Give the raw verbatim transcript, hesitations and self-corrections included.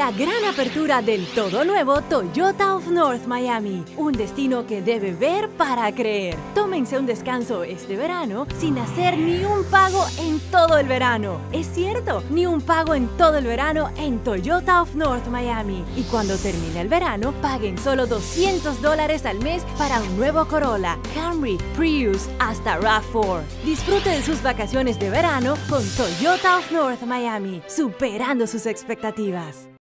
la gran apertura del todo nuevo Toyota of North Miami, un destino que debe ver para creer. Tómense un descanso este verano sin hacer ni un pago en todo el verano. Es cierto, ni un pago en todo el verano en Toyota of North Miami. Y cuando termine el verano, paguen solo doscientos dólares al mes para un nuevo Corolla, Camry, Prius, hasta RAV cuatro. Disfrute de sus vacaciones de verano con Toyota of North Miami, superando sus expectativas.